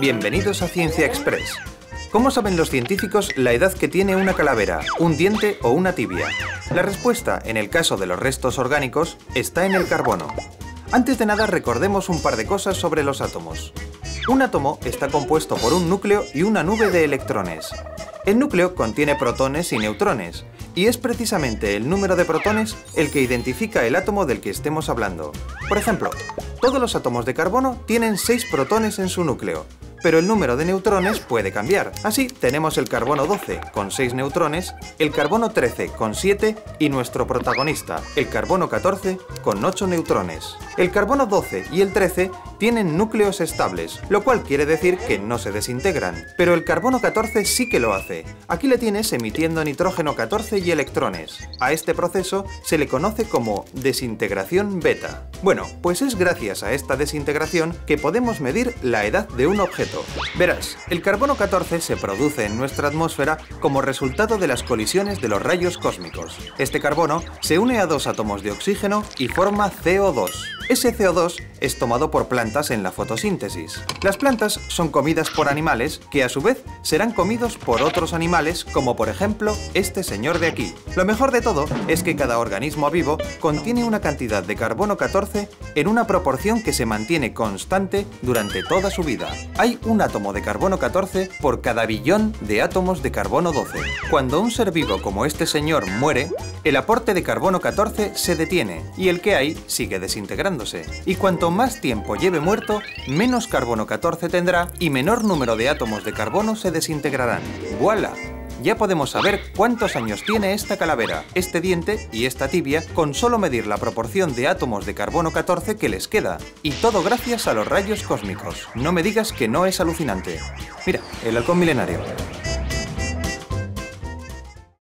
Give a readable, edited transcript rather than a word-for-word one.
Bienvenidos a Ciencia Express. ¿Cómo saben los científicos la edad que tiene una calavera, un diente o una tibia? La respuesta, en el caso de los restos orgánicos, está en el carbono. Antes de nada, recordemos un par de cosas sobre los átomos. Un átomo está compuesto por un núcleo y una nube de electrones. El núcleo contiene protones y neutrones, y es precisamente el número de protones el que identifica el átomo del que estemos hablando. Por ejemplo, todos los átomos de carbono tienen 6 protones en su núcleo, pero el número de neutrones puede cambiar. Así, tenemos el carbono 12, con 6 neutrones, el carbono 13, con 7, y nuestro protagonista, el carbono 14, con 8 neutrones. El carbono 12 y el 13 tienen núcleos estables, lo cual quiere decir que no se desintegran. Pero el carbono 14 sí que lo hace. Aquí le tienes emitiendo nitrógeno 14 y electrones. A este proceso se le conoce como desintegración beta. Bueno, pues es gracias a esta desintegración que podemos medir la edad de un objeto. Verás, el carbono 14 se produce en nuestra atmósfera como resultado de las colisiones de los rayos cósmicos. Este carbono se une a 2 átomos de oxígeno y forma CO2. Ese CO2 es tomado por plantas en la fotosíntesis. Las plantas son comidas por animales que a su vez serán comidos por otros animales, como por ejemplo este señor de aquí. Lo mejor de todo es que cada organismo vivo contiene una cantidad de carbono 14 en una proporción que se mantiene constante durante toda su vida. Hay un átomo de carbono 14 por cada billón de átomos de carbono 12. Cuando un ser vivo como este señor muere, el aporte de carbono 14 se detiene y el que hay sigue desintegrándose. Y cuanto más tiempo lleve muerto, menos carbono 14 tendrá y menor número de átomos de carbono se desintegrarán. ¡Voilà! Ya podemos saber cuántos años tiene esta calavera, este diente y esta tibia con solo medir la proporción de átomos de carbono 14 que les queda. Y todo gracias a los rayos cósmicos. No me digas que no es alucinante. Mira, el halcón milenario.